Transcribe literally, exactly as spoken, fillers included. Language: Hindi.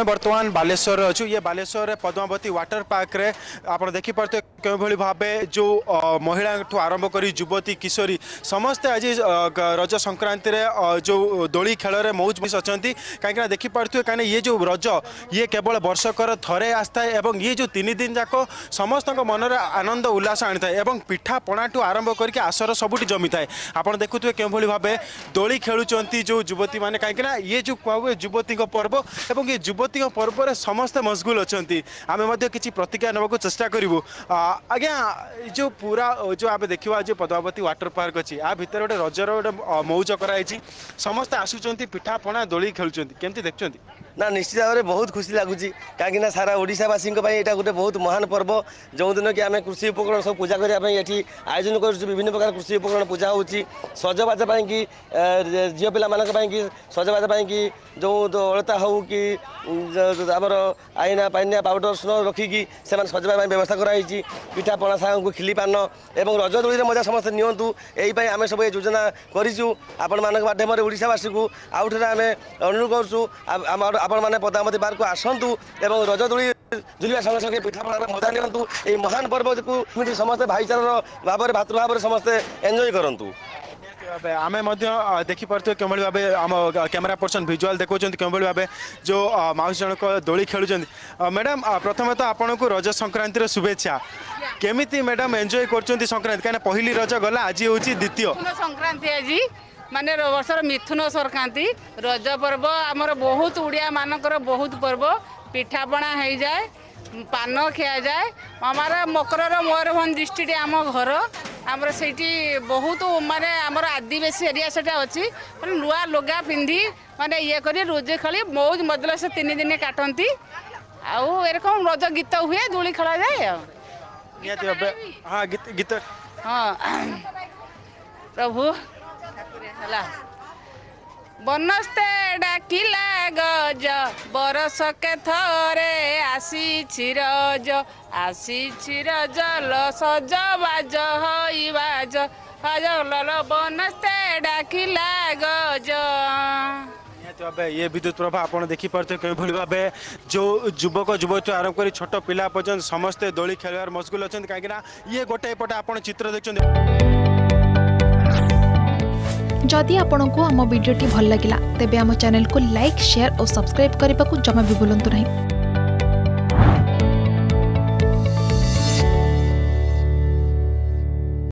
बर्तमान बालेश्वर अच्छू ये बालेश्वर पद्मावती वाटर पार्क रे आप देखिपे के भाव जो महिला आरंभ करी युवती किशोरी समस्ते आज रज संक्रांति रे जो दोली खेल में मौज मौज अच्छा कहीं देखिपे कहीं ये जो रज ये केवल वर्षकर थे आसता है और ये जो तीन दिन जाक समस्त मनरे आनंद उल्लास आनी था पिठापणा ठूँ आरंभ करके आसर सबुटी जमी थाए आप देखुए के भाव दोली खेलुंट जो युवती मैंने कहीं ये जो कहुए युवती पर्व और ये युवती पर्व समस्त मशगुल अच्छी आम कि प्रतिक्रिया नाक चेषा करूँ आज्ञा जो पूरा जो आप देखा जो पद्मावती वाटर पार्क अच्छी आ भर गोटे रजर गोटे मौज कराई समस्त आसुँच पिठापणा दोली खेलुं केमती देखुं ना निश्चित भाव में बहुत खुशी लगुच कहीं सारा ओडावासी गोटे बहुत महान पर्व जो दिन कि आम कृषि उपकरण सब पूजा करने ये आयोजन करुँ विभिन्न प्रकार कृषि उपकरण पूजा होजबाजा कि झील पाई सजबाजा कि जो अलता हो कि आमर आईना पानिया पाउडर स्नो रखिकी से सजावाई व्यवस्था कराई पिठापणा सागू खिलीपान और रज दोली मजा समस्त नियंतु यही आम सब ये योजना करूँ आपण माध्यम ओडावासी को आउटे आम अनुरोध करूँ आपण मैंने पद्मावती पार्क को आसतु और रज दोली झुलवा संगे संगे पिठापणार मजा नियंतु ये महान पर्व को समस्त भाईचारार भाव में भातृभाव समस्ते एंजॉय करूँ आमे देखिपे के भाव आम कैमेरा पर्सन भिजुआल देखा के भाव जो माउस जनक दोली खेलुं मैडम प्रथम तो आपन को रज संक्रांति शुभेच्छा केमिति मैडम एंजॉय कर संक्रांति कहीं पहली रज गला आज हूँ द्वितीय संक्रांति आज माने वर्षर मिथुन संक्रांति रज पर्व आमर बहुत उड़िया मानकर बहुत पर्व पिठापणा हो जाए पान खिया जाए हमारा मकर मयूरभंज डिस्ट्रिक्ट आम घर आमर से बहुत माने आमर आदिवासी एरिया से अच्छी मैं नुआ लुगा पिंधि माने ये करी रोजे खेली मौज मजल से तीन दिन काटती आरकम रज गीत हुए दोली खेला जाए हाँ गीत हाँ प्रभु बनस्ते डाकिला गज बरस के थरे आसी रज आसी रज ल सज बाज हई बाज हज ल बनस्ते डाकिला गज ये विद्युत प्रभा आप देखिपे के भाव जो युवक युवती आरंभ कर छोट पिला पर्यटन समस्ते दोली खेल मशगुल अच्छा कहीं ये गोटे पटे आप चित्र देखते जदि आपंको आम भिड्टे भल लगा तेब आम चैनल को लाइक शेयर और सब्सक्राइब करने को जमा भी भूलु नहीं।